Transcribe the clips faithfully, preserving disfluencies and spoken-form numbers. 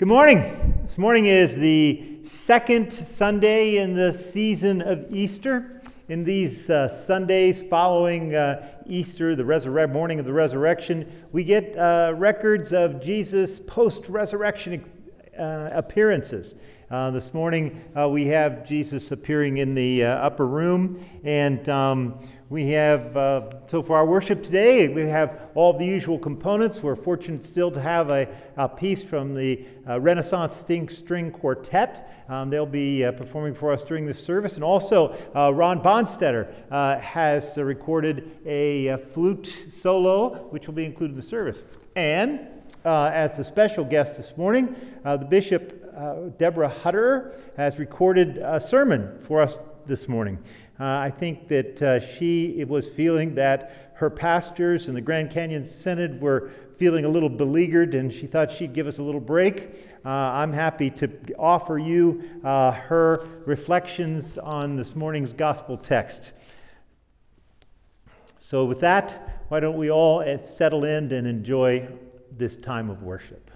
Good morning. This morning is the second Sunday in the season of Easter. In these uh, Sundays following uh, Easter, the resurre- morning of the resurrection, we get uh, records of Jesus' post-resurrection uh, appearances. Uh, this morning uh, we have Jesus appearing in the uh, upper room, and um, we have, uh, so for our worship today, we have all of the usual components. We're fortunate still to have a, a piece from the uh, Renaissance Sting String Quartet. Um, they'll be uh, performing for us during this service. And also, uh, Ron Bonnstetter uh, has uh, recorded a, a flute solo, which will be included in the service. And uh, as a special guest this morning, uh, the Bishop uh, Deborah Hutterer has recorded a sermon for us this morning. Uh, I think that uh, she was feeling that her pastors in the Grand Canyon Synod were feeling a little beleaguered, and she thought she'd give us a little break. Uh, I'm happy to offer you uh, her reflections on this morning's gospel text. So with that, why don't we all settle in and enjoy this time of worship.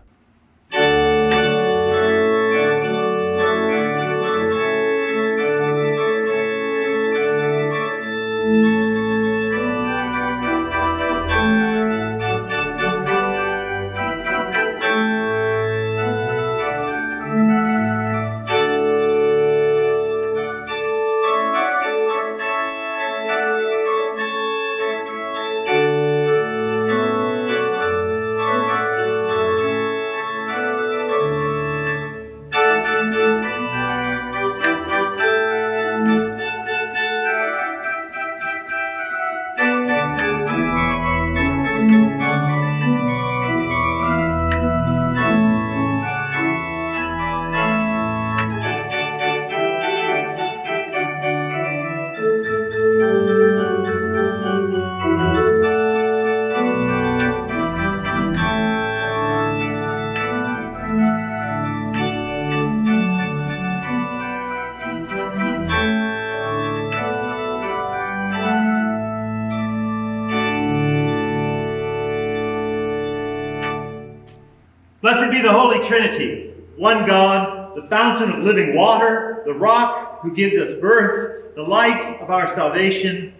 The Holy Trinity, one God, the fountain of living water, the rock who gives us birth, the light of our salvation.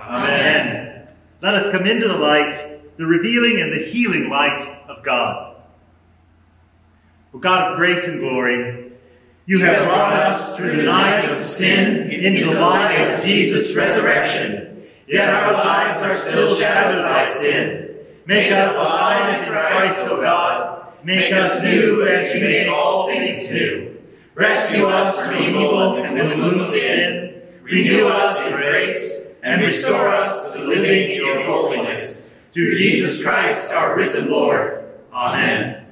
Amen. Amen. Let us come into the light, the revealing and the healing light of God. O God of grace and glory, you, you have brought us through the night of sin into the light of Jesus' resurrection, yet our lives are still shadowed by sin. Make, Make us alive in Christ, O God. Make us new as you make all things new. Rescue us from evil and remove sin. Renew us in grace and restore us to living in your holiness. Through Jesus Christ, our risen Lord. Amen.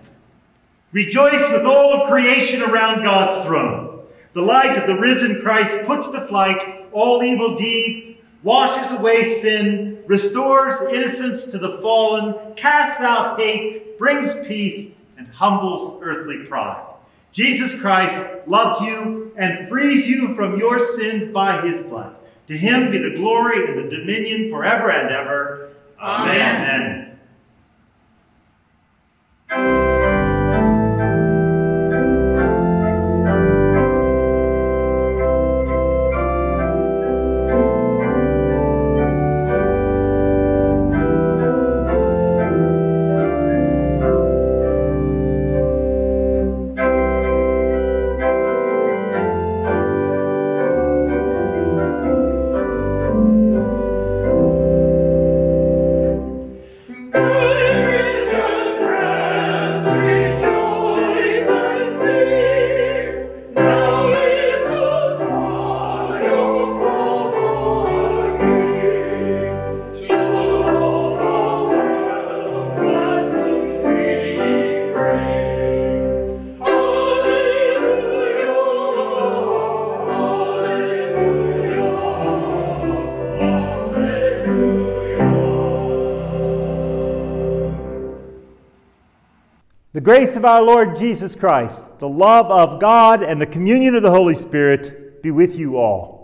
Rejoice with all of creation around God's throne. The light of the risen Christ puts to flight all evil deeds, washes away sin, restores innocence to the fallen, casts out hate, brings peace, and humbles earthly pride. Jesus Christ loves you and frees you from your sins by his blood. To him be the glory and the dominion forever and ever. Amen. Amen. The grace of our Lord Jesus Christ, the love of God, and the communion of the Holy Spirit be with you all.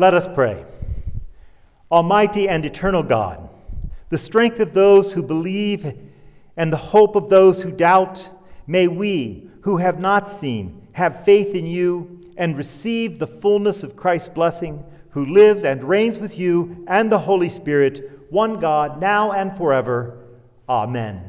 Let us pray. Almighty and eternal God, the strength of those who believe and the hope of those who doubt, may we, who have not seen, have faith in you and receive the fullness of Christ's blessing, who lives and reigns with you and the Holy Spirit, one God, now and forever. Amen.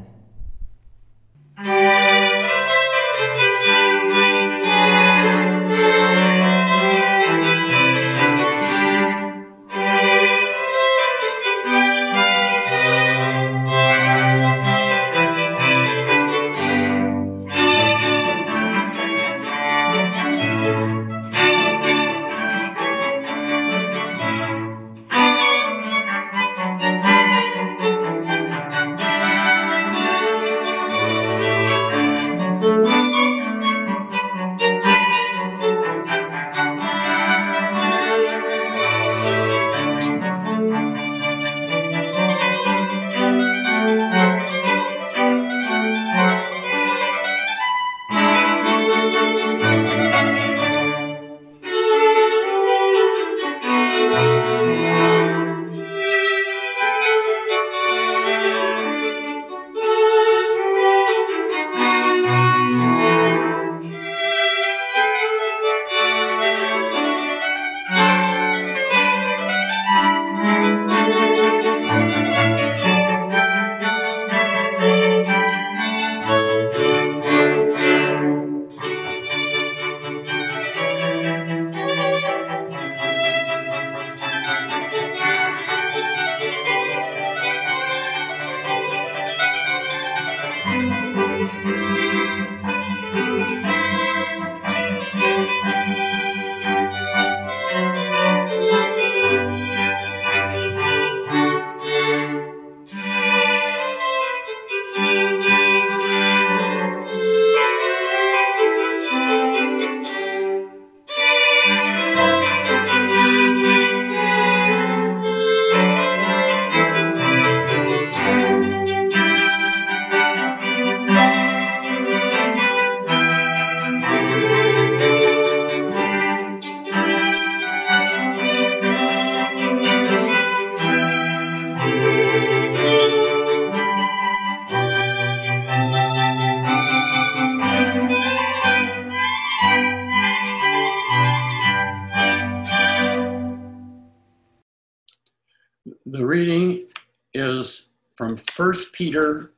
First Peter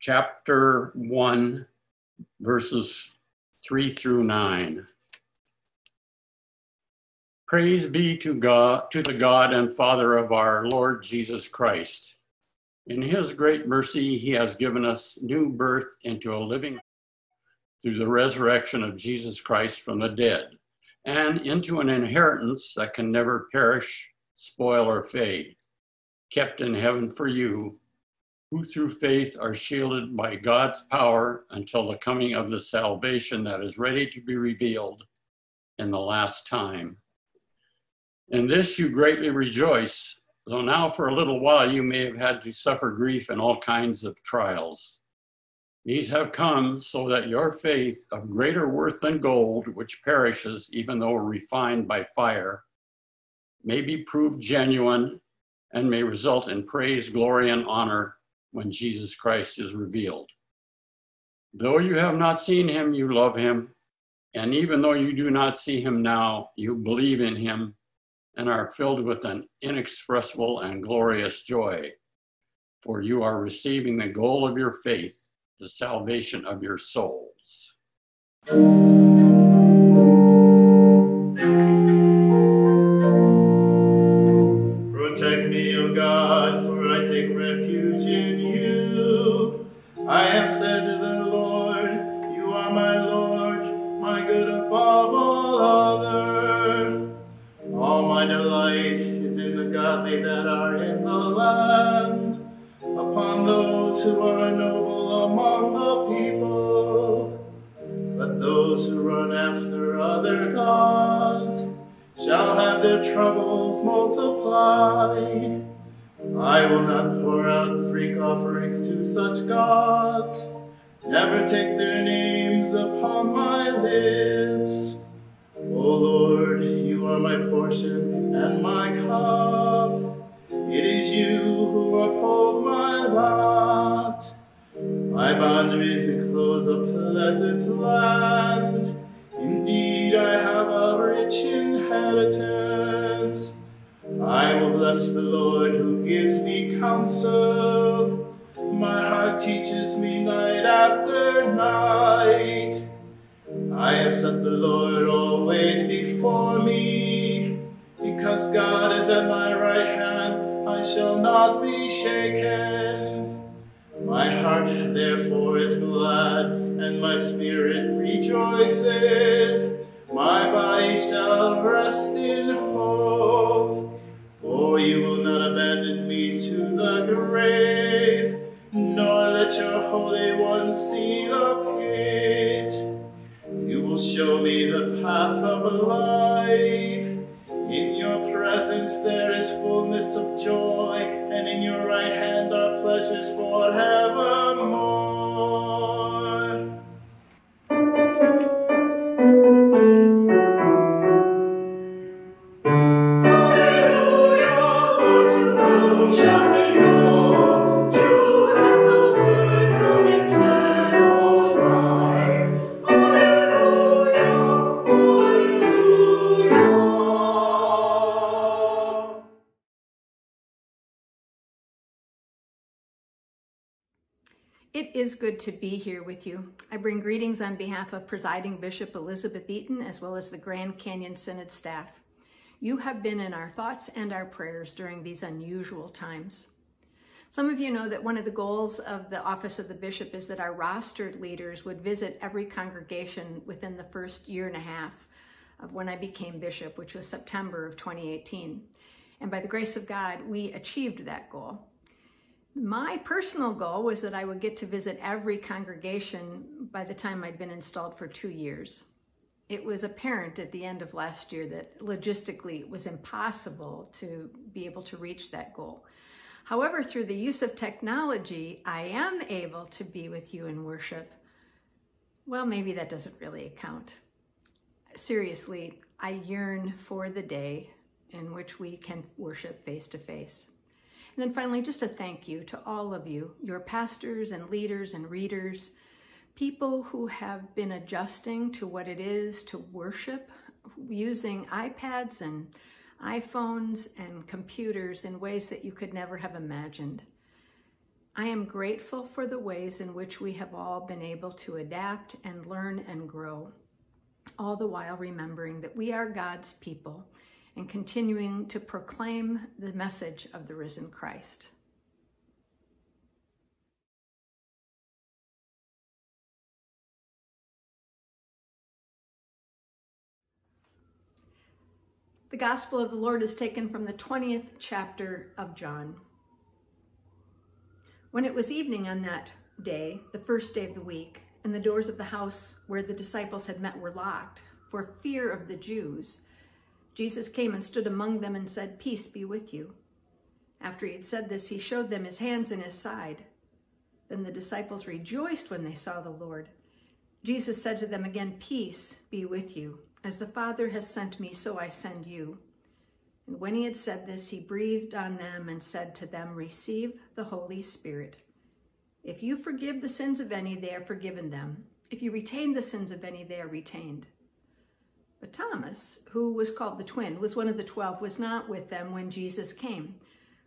chapter one, verses three through nine. Praise be to God, to the God and Father of our Lord Jesus Christ. In his great mercy, he has given us new birth into a living through the resurrection of Jesus Christ from the dead, and into an inheritance that can never perish, spoil, or fade, kept in heaven for you, who through faith are shielded by God's power until the coming of the salvation that is ready to be revealed in the last time. In this you greatly rejoice, though now for a little while you may have had to suffer grief and all kinds of trials. These have come so that your faith, of greater worth than gold, which perishes even though refined by fire, may be proved genuine and may result in praise, glory, and honor when Jesus Christ is revealed. Though you have not seen him, you love him. And even though you do not see him now, you believe in him and are filled with an inexpressible and glorious joy. For you are receiving the goal of your faith, the salvation of your souls. Protect me, O God, for I take refuge in you. I have said to the Lord, you are my Lord, my good above all other. All my delight is in the godly that are in the land, upon those who are noble among the people. But those who run after other gods shall have their troubles multiplied. I will not pour out drink offerings to such gods, never take their names upon my lips. O Lord, you are my portion and my cup. It is you who uphold my lot. My boundaries enclose a pleasant land. Indeed, I have a rich inheritance. I will bless the Lord who gives me counsel. My heart teaches me night after night. I have set the Lord always before me. Because God is at my right hand, I shall not be shaken. My heart therefore is glad, and my spirit rejoices. My body shall rest in hope, for you will not abandon me to the grave, nor let your Holy One see the pit. You will show me the path of life. In your presence there is fullness of joy, and in your right hand are pleasures forevermore. It is good to be here with you. I bring greetings on behalf of Presiding Bishop Elizabeth Eaton, as well as the Grand Canyon Synod staff. You have been in our thoughts and our prayers during these unusual times. Some of you know that one of the goals of the Office of the Bishop is that our rostered leaders would visit every congregation within the first year and a half of when I became bishop, which was September of twenty eighteen. And by the grace of God, we achieved that goal. My personal goal was that I would get to visit every congregation by the time I'd been installed for two years. It was apparent at the end of last year that logistically it was impossible to be able to reach that goal. However, through the use of technology, I am able to be with you in worship. Well, maybe that doesn't really count. Seriously, I yearn for the day in which we can worship face to face. And then finally, just a thank you to all of you, your pastors and leaders and readers, people who have been adjusting to what it is to worship using iPads and iPhones and computers in ways that you could never have imagined. I am grateful for the ways in which we have all been able to adapt and learn and grow, all the while remembering that we are God's people and continuing to proclaim the message of the risen Christ. The Gospel of the Lord is taken from the twentieth chapter of John. When it was evening on that day, the first day of the week, and the doors of the house where the disciples had met were locked for fear of the Jews, Jesus came and stood among them and said, "Peace be with you." After he had said this, he showed them his hands and his side. Then the disciples rejoiced when they saw the Lord. Jesus said to them again, "Peace be with you. As the Father has sent me, so I send you." And when he had said this, he breathed on them and said to them, "Receive the Holy Spirit. If you forgive the sins of any, they are forgiven them. If you retain the sins of any, they are retained." But Thomas, who was called the twin, was one of the twelve, was not with them when Jesus came.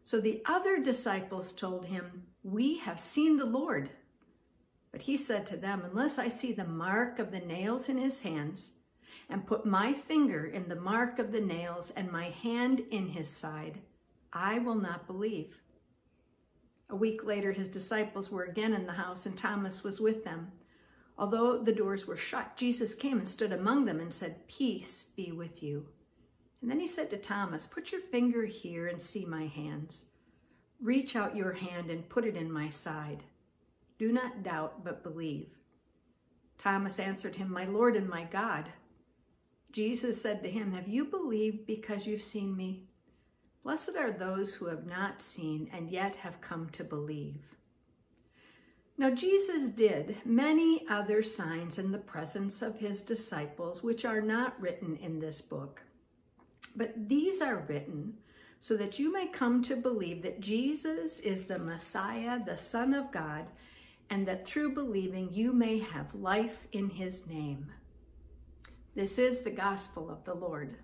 So the other disciples told him, "We have seen the Lord." But he said to them, "Unless I see the mark of the nails in his hands, and put my finger in the mark of the nails and my hand in his side, I will not believe." A week later, his disciples were again in the house, and Thomas was with them. Although the doors were shut, Jesus came and stood among them and said, "Peace be with you." And then he said to Thomas, "Put your finger here and see my hands. Reach out your hand and put it in my side. Do not doubt, but believe." Thomas answered him, "My Lord and my God." Jesus said to him, "Have you believed because you've seen me? Blessed are those who have not seen and yet have come to believe." Now Jesus did many other signs in the presence of his disciples, which are not written in this book. But these are written so that you may come to believe that Jesus is the Messiah, the Son of God, and that through believing you may have life in his name. This is the gospel of the Lord.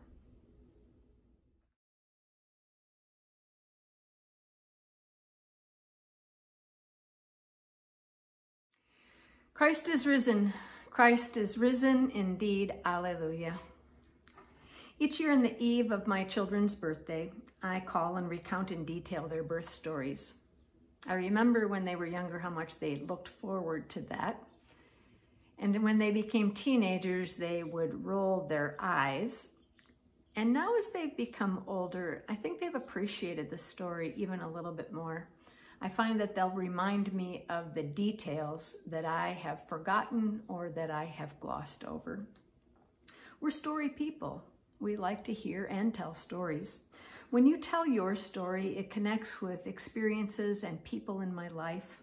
Christ is risen. Christ is risen indeed. Alleluia. Each year on the eve of my children's birthday, I call and recount in detail their birth stories. I remember when they were younger how much they looked forward to that. And when they became teenagers, they would roll their eyes. And now as they've become older, I think they've appreciated the story even a little bit more. I find that they'll remind me of the details that I have forgotten or that I have glossed over. We're story people. We like to hear and tell stories. When you tell your story, it connects with experiences and people in my life.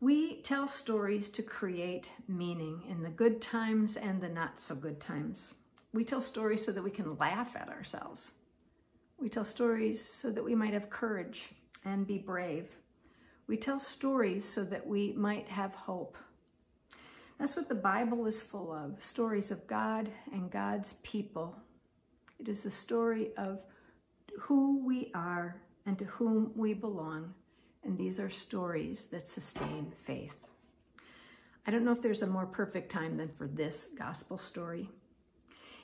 We tell stories to create meaning in the good times and the not so good times. We tell stories so that we can laugh at ourselves. We tell stories so that we might have courage and be brave. We tell stories so that we might have hope. That's what the Bible is full of, stories of God and God's people. It is the story of who we are and to whom we belong, and these are stories that sustain faith. I don't know if there's a more perfect time than for this gospel story.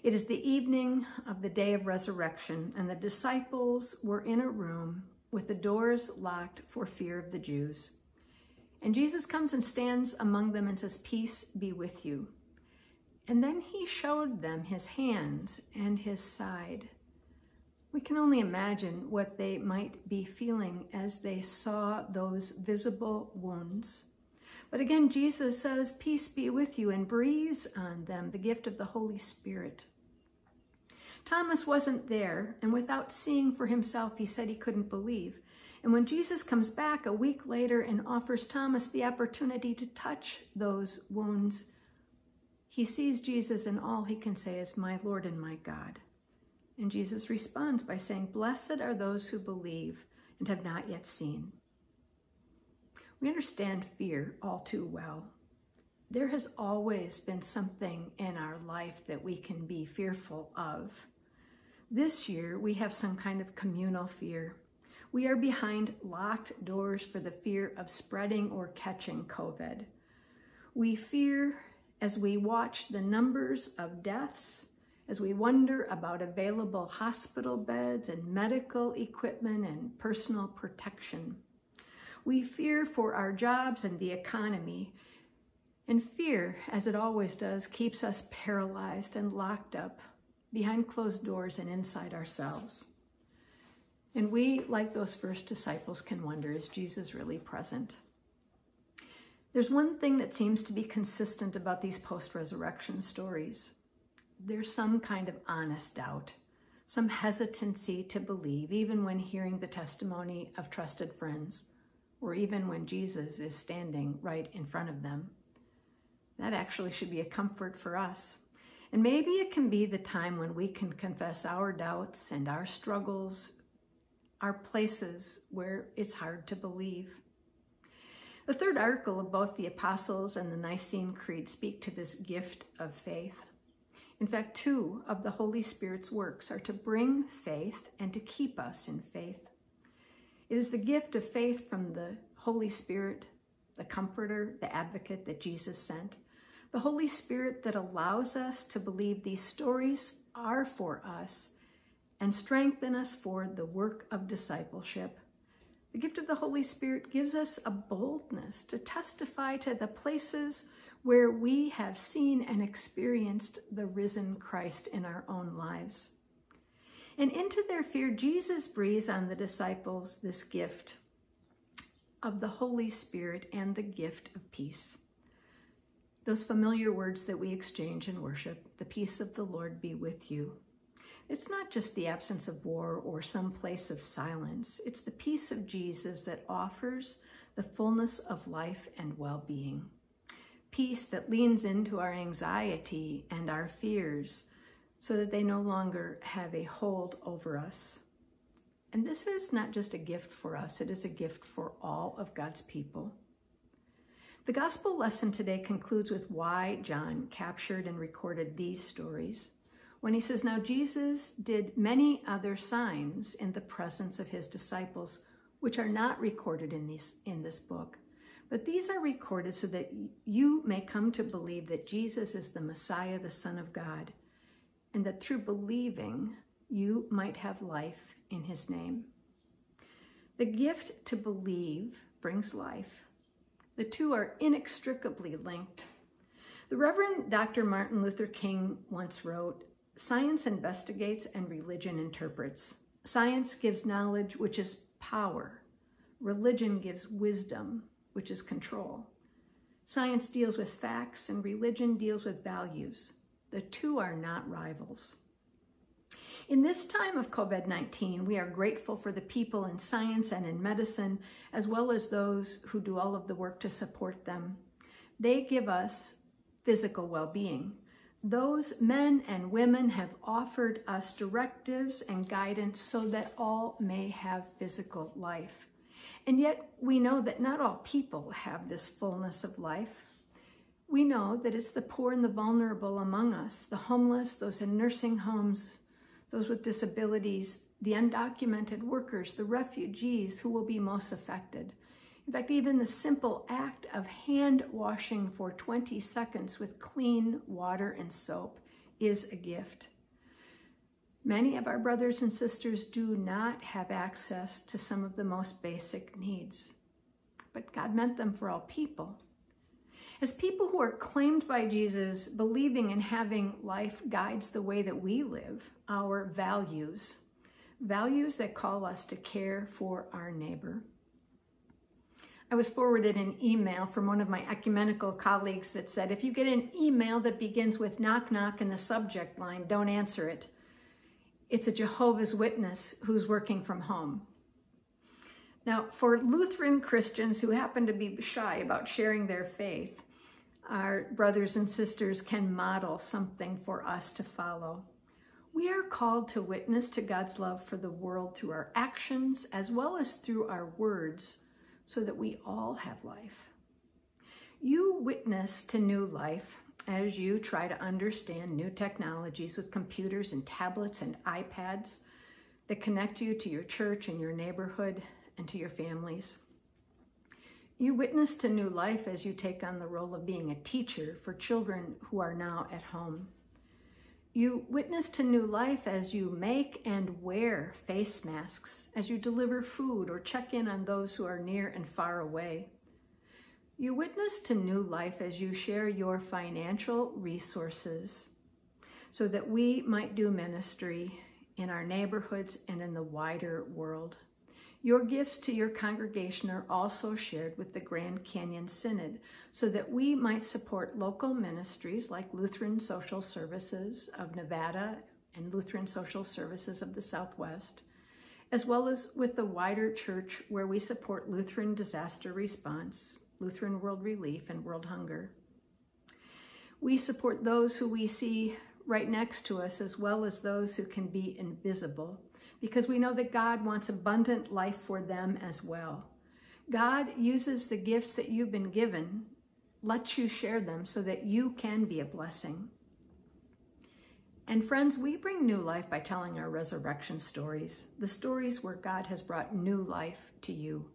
It is the evening of the day of resurrection, and the disciples were in a room with the doors locked for fear of the Jews. And Jesus comes and stands among them and says, "Peace be with you." And then he showed them his hands and his side. We can only imagine what they might be feeling as they saw those visible wounds. But again, Jesus says, "Peace be with you," and breathes on them the gift of the Holy Spirit. Thomas wasn't there, and without seeing for himself, he said he couldn't believe. And when Jesus comes back a week later and offers Thomas the opportunity to touch those wounds, he sees Jesus, and all he can say is, "My Lord and my God." And Jesus responds by saying, "Blessed are those who believe and have not yet seen." We understand fear all too well. There has always been something in our life that we can be fearful of. This year, we have some kind of communal fear. We are behind locked doors for the fear of spreading or catching COVID. We fear as we watch the numbers of deaths, as we wonder about available hospital beds and medical equipment and personal protection. We fear for our jobs and the economy. And fear, as it always does, keeps us paralyzed and locked up behind closed doors and inside ourselves. And we, like those first disciples, can wonder, is Jesus really present? There's one thing that seems to be consistent about these post-resurrection stories. There's some kind of honest doubt, some hesitancy to believe, even when hearing the testimony of trusted friends, or even when Jesus is standing right in front of them. That actually should be a comfort for us. And maybe it can be the time when we can confess our doubts and our struggles, are places where it's hard to believe. The third article of both the Apostles' and the Nicene Creed speak to this gift of faith. In fact, two of the Holy Spirit's works are to bring faith and to keep us in faith. It is the gift of faith from the Holy Spirit, the Comforter, the Advocate that Jesus sent, the Holy Spirit that allows us to believe these stories are for us and strengthen us for the work of discipleship. The gift of the Holy Spirit gives us a boldness to testify to the places where we have seen and experienced the risen Christ in our own lives. And into their fear, Jesus breathes on the disciples this gift of the Holy Spirit and the gift of peace. Those familiar words that we exchange in worship, "The peace of the Lord be with you." It's not just the absence of war or some place of silence. It's the peace of Jesus that offers the fullness of life and well-being. Peace that leans into our anxiety and our fears, so that they no longer have a hold over us. And this is not just a gift for us, it is a gift for all of God's people. The gospel lesson today concludes with why John captured and recorded these stories when he says, "Now Jesus did many other signs in the presence of his disciples, which are not recorded in, these, in this book, but these are recorded so that you may come to believe that Jesus is the Messiah, the Son of God, and that through believing, you might have life in his name." The gift to believe brings life. The two are inextricably linked. The Reverend Doctor Martin Luther King once wrote, "Science investigates and religion interprets. Science gives knowledge, which is power. Religion gives wisdom, which is control. Science deals with facts and religion deals with values. The two are not rivals." In this time of COVID nineteen, we are grateful for the people in science and in medicine, as well as those who do all of the work to support them. They give us physical well-being. Those men and women have offered us directives and guidance so that all may have physical life. And yet we know that not all people have this fullness of life. We know that it's the poor and the vulnerable among us, the homeless, those in nursing homes, those with disabilities, the undocumented workers, the refugees who will be most affected. In fact, even the simple act of hand washing for twenty seconds with clean water and soap is a gift. Many of our brothers and sisters do not have access to some of the most basic needs, but God meant them for all people. As people who are claimed by Jesus, believing and having life guides the way that we live, our values, values that call us to care for our neighbor. I was forwarded an email from one of my ecumenical colleagues that said, if you get an email that begins with knock knock in the subject line, don't answer it. It's a Jehovah's Witness who's working from home. Now, for Lutheran Christians who happen to be shy about sharing their faith, our brothers and sisters can model something for us to follow. We are called to witness to God's love for the world through our actions as well as through our words, so that we all have life. You witness to new life as you try to understand new technologies with computers and tablets and iPads that connect you to your church and your neighborhood and to your families. You witness to new life as you take on the role of being a teacher for children who are now at home. You witness to new life as you make and wear face masks, as you deliver food or check in on those who are near and far away. You witness to new life as you share your financial resources so that we might do ministry in our neighborhoods and in the wider world. Your gifts to your congregation are also shared with the Grand Canyon Synod so that we might support local ministries like Lutheran Social Services of Nevada and Lutheran Social Services of the Southwest, as well as with the wider church where we support Lutheran disaster response, Lutheran world relief, and world hunger. We support those who we see right next to us as well as those who can be invisible, because we know that God wants abundant life for them as well. God uses the gifts that you've been given, lets you share them so that you can be a blessing. And friends, we bring new life by telling our resurrection stories, the stories where God has brought new life to you.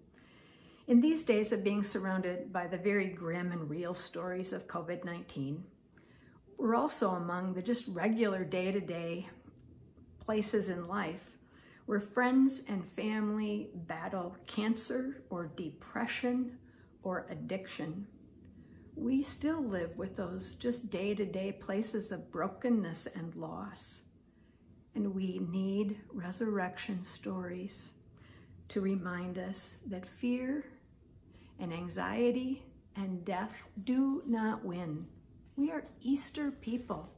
In these days of being surrounded by the very grim and real stories of COVID nineteen, we're also among the just regular day-to-day places in life where friends and family battle cancer or depression or addiction. We still live with those just day-to-day places of brokenness and loss. And we need resurrection stories to remind us that fear and anxiety and death do not win. We are Easter people.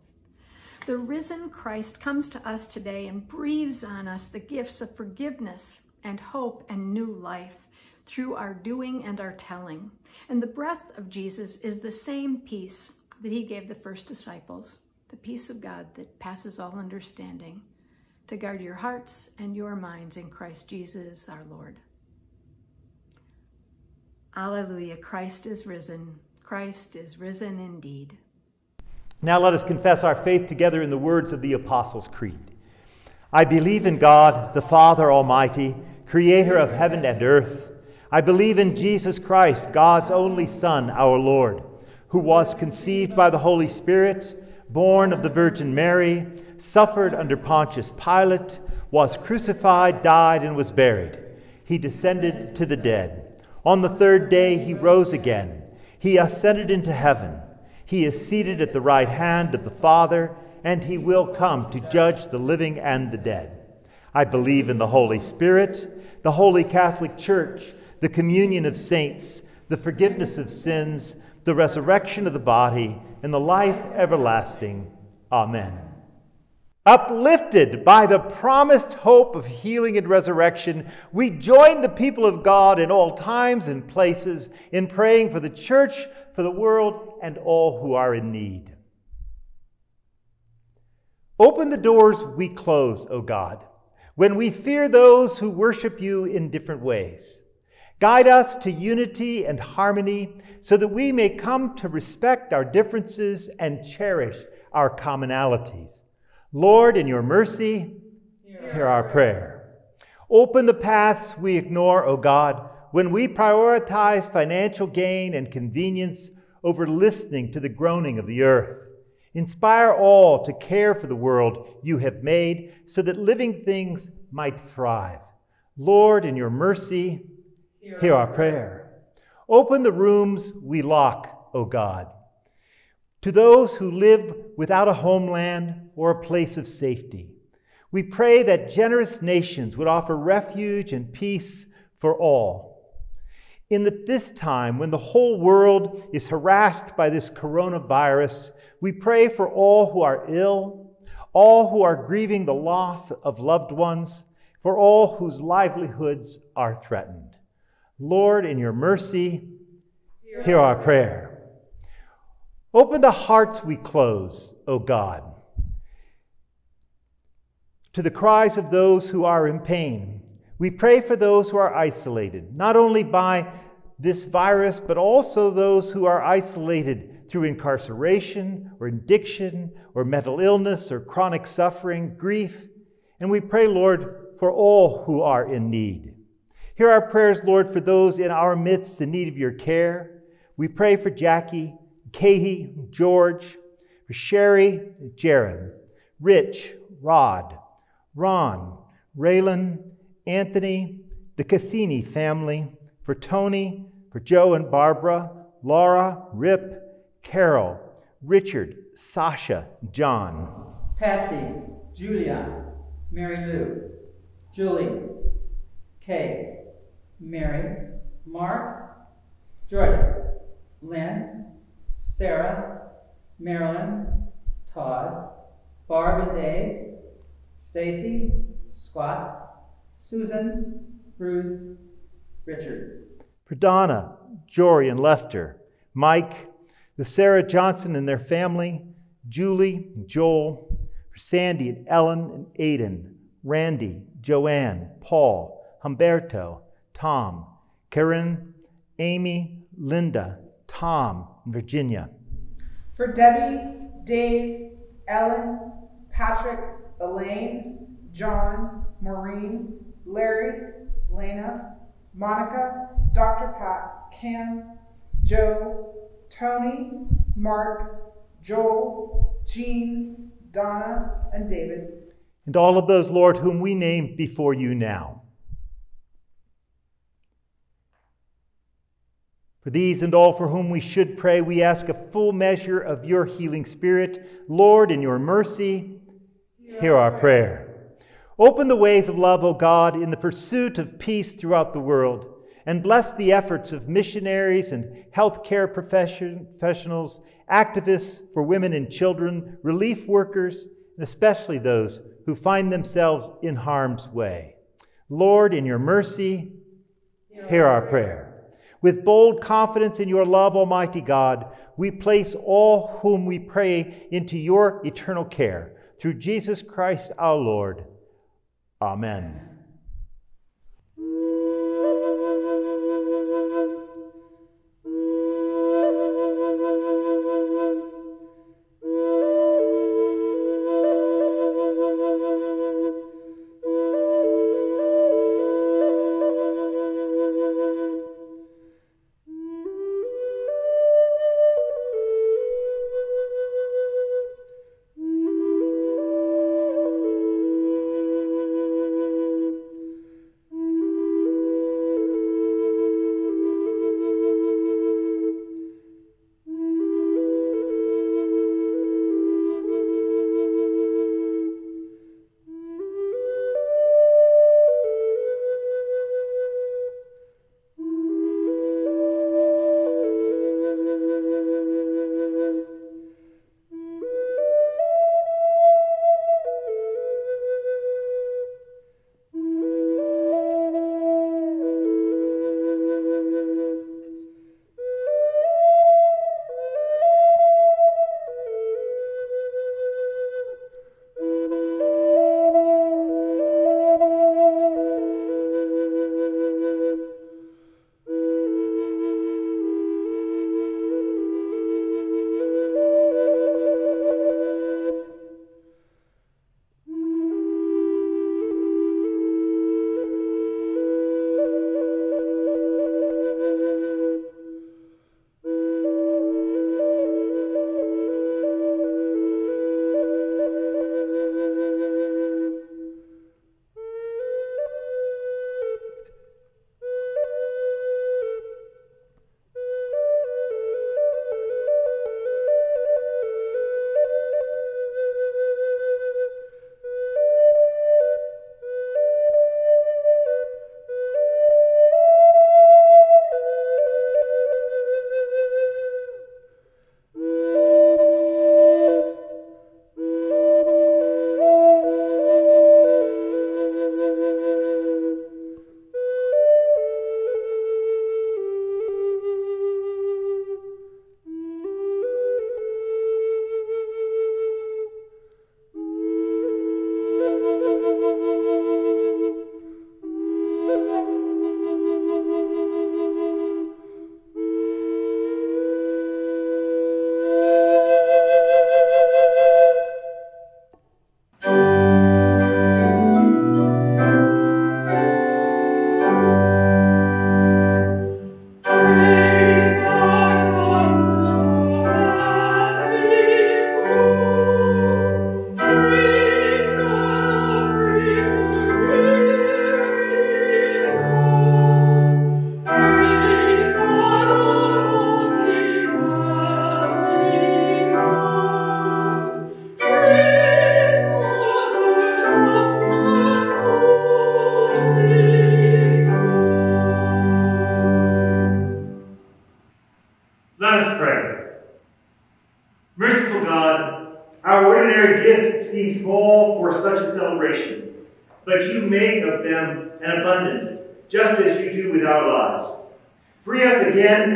The risen Christ comes to us today and breathes on us the gifts of forgiveness and hope and new life through our doing and our telling. And the breath of Jesus is the same peace that he gave the first disciples. the peace of God that passes all understanding, to guard your hearts and your minds in Christ Jesus our Lord. Alleluia, Christ is risen. Christ is risen indeed. Now let us confess our faith together in the words of the Apostles' Creed. I believe in God, the Father Almighty, creator of heaven and earth. I believe in Jesus Christ, God's only Son, our Lord, who was conceived by the Holy Spirit, born of the Virgin Mary, suffered under Pontius Pilate, was crucified, died, and was buried. He descended to the dead. On the third day he rose again. He ascended into heaven. He is seated at the right hand of the Father, and he will come to judge the living and the dead. I believe in the Holy Spirit, the Holy Catholic Church, the communion of saints, the forgiveness of sins, the resurrection of the body, and the life everlasting. Amen. Uplifted by the promised hope of healing and resurrection, we join the people of God in all times and places in praying for the church, for the world, and all who are in need. Open the doors we close, O God, when we fear those who worship you in different ways. Guide us to unity and harmony so that we may come to respect our differences and cherish our commonalities. Lord, in your mercy, hear, hear our prayer. prayer. Open the paths we ignore, O God, when we prioritize financial gain and convenience over listening to the groaning of the earth. Inspire all to care for the world you have made so that living things might thrive. Lord, in your mercy, hear our prayer. Open the rooms we lock, O God, to those who live without a homeland or a place of safety. We pray that generous nations would offer refuge and peace for all. In the, this time when the whole world is harassed by this coronavirus, we pray for all who are ill, all who are grieving the loss of loved ones, for all whose livelihoods are threatened. Lord, in your mercy, hear, hear our prayer. Open the hearts we close, O God, to the cries of those who are in pain. We pray for those who are isolated, not only by this virus, but also those who are isolated through incarceration or addiction or mental illness or chronic suffering, grief. And we pray, Lord, for all who are in need. Hear our prayers, Lord, for those in our midst in need of your care. We pray for Jackie, Katie, George, for Sherry, Jaron, Rich, Rod, Ron, Raylan, Anthony, the Cassini family, for Tony, for Joe and Barbara, Laura, Rip, Carol, Richard, Sasha, John, Patsy, Julia, Mary Lou, Julie, Kay, Mary, Mark, Jordan, Lynn, Sarah, Marilyn, Todd, Barb and Dave, Stacy, Scott, Susan, Ruth, Richard. For Donna, Jory and Lester, Mike, the Sarah Johnson and their family, Julie, and Joel, for Sandy and Ellen and Aiden, Randy, Joanne, Paul, Humberto, Tom, Karen, Amy, Linda, Tom, and Virginia. For Debbie, Dave, Ellen, Patrick, Elaine, John, Maureen, Larry, Lena, Monica, Doctor Pat, Cam, Joe, Tony, Mark, Joel, Jean, Donna, and David. And all of those, Lord, whom we name before you now. For these and all for whom we should pray, we ask a full measure of your healing spirit. Lord, in your mercy, hear our prayer. Open the ways of love, O God, in the pursuit of peace throughout the world, and bless the efforts of missionaries and healthcare professionals, activists for women and children, relief workers, and especially those who find themselves in harm's way. Lord, in your mercy, hear our prayer. With bold confidence in your love, Almighty God, we place all whom we pray into your eternal care. Through Jesus Christ our Lord. Amen.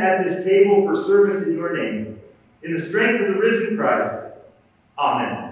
At this table for service in your name, in the strength of the risen Christ. Amen.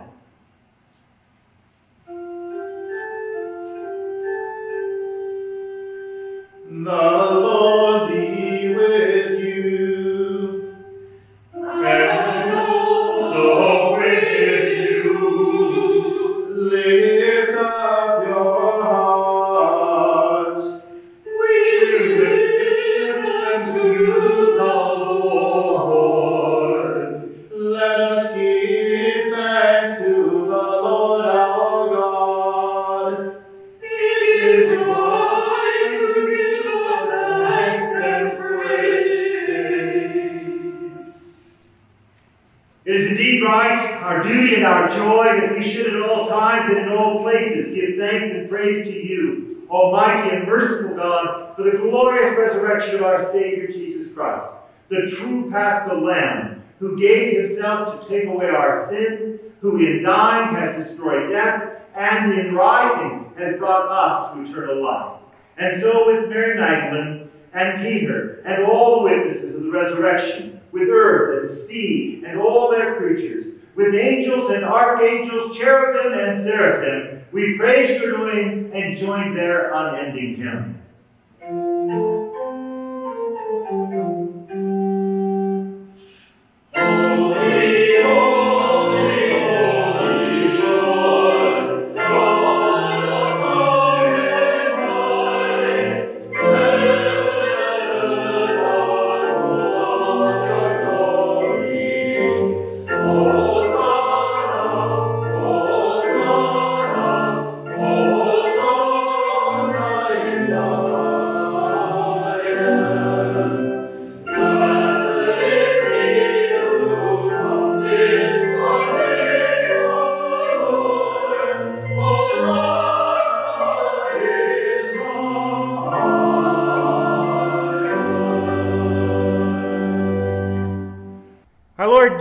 Of our Savior Jesus Christ, the true Paschal Lamb, who gave himself to take away our sin, who in dying has destroyed death, and in rising has brought us to eternal life. And so with Mary Magdalene, and Peter, and all the witnesses of the resurrection, with earth and sea and all their creatures, with angels and archangels, cherubim and seraphim, we praise your name and join their unending hymn.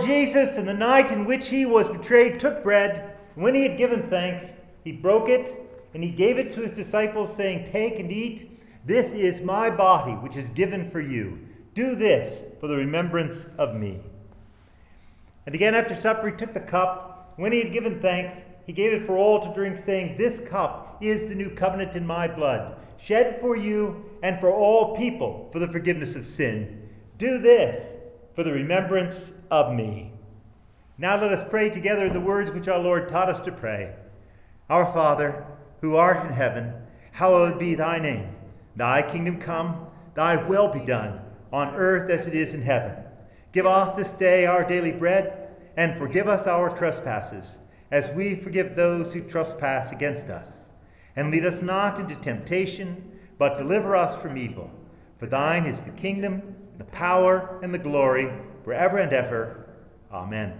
Jesus, in the night in which he was betrayed, took bread, and when he had given thanks, he broke it, and he gave it to his disciples, saying, "Take and eat. This is my body, which is given for you. Do this for the remembrance of me." And again after supper, he took the cup. When he had given thanks, he gave it for all to drink, saying, "This cup is the new covenant in my blood, shed for you and for all people for the forgiveness of sin. Do this for the remembrance of me." Now let us pray together the words which our Lord taught us to pray. Our Father, who art in heaven, hallowed be thy name. Thy kingdom come, thy will be done, on earth as it is in heaven. Give us this day our daily bread, and forgive us our trespasses, as we forgive those who trespass against us. And lead us not into temptation, but deliver us from evil. For thine is the kingdom, the power, and the glory, forever and ever. Amen.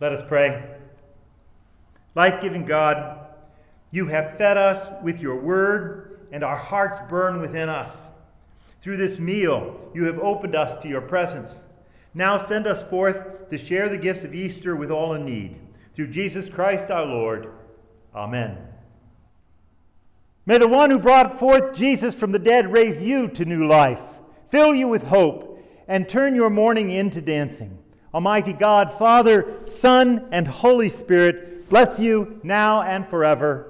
Let us pray. Life-giving God, you have fed us with your word, and our hearts burn within us. Through this meal, you have opened us to your presence. Now send us forth to share the gifts of Easter with all in need. Through Jesus Christ our Lord. Amen. May the one who brought forth Jesus from the dead raise you to new life, fill you with hope, and turn your mourning into dancing. Almighty God, Father, Son, and Holy Spirit, bless you now and forever.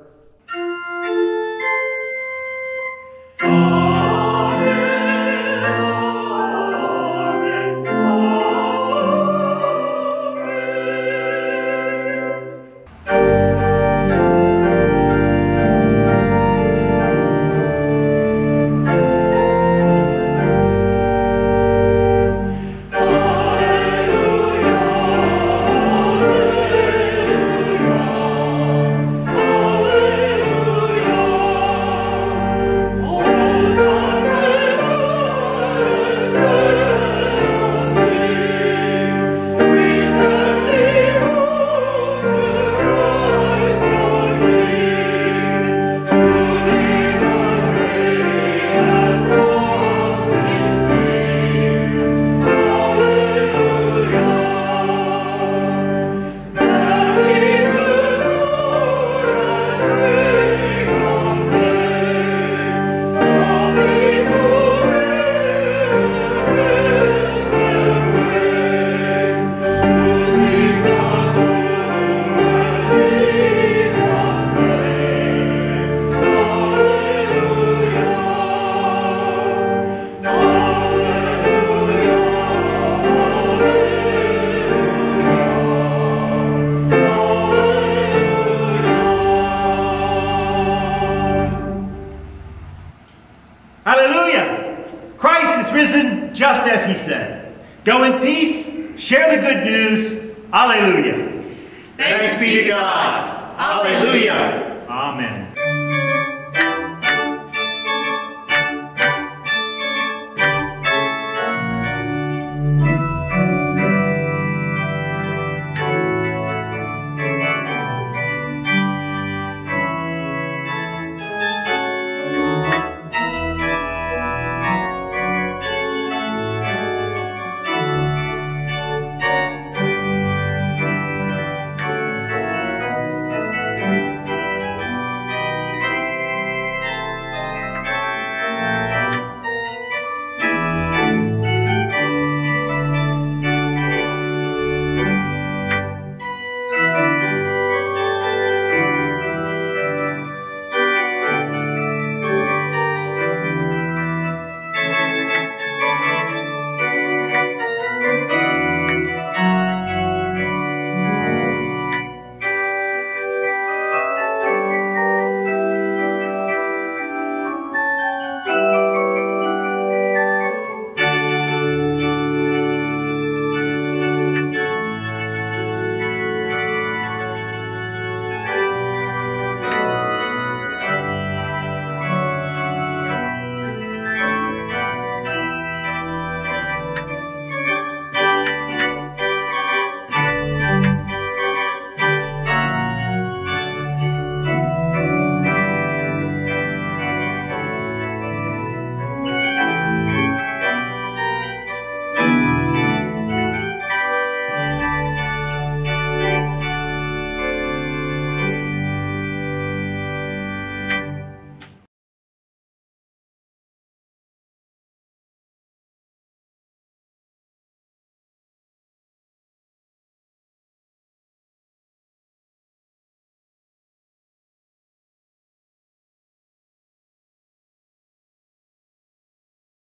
as he said. Go in peace, share the good news. Alleluia. Thanks be to God. Alleluia.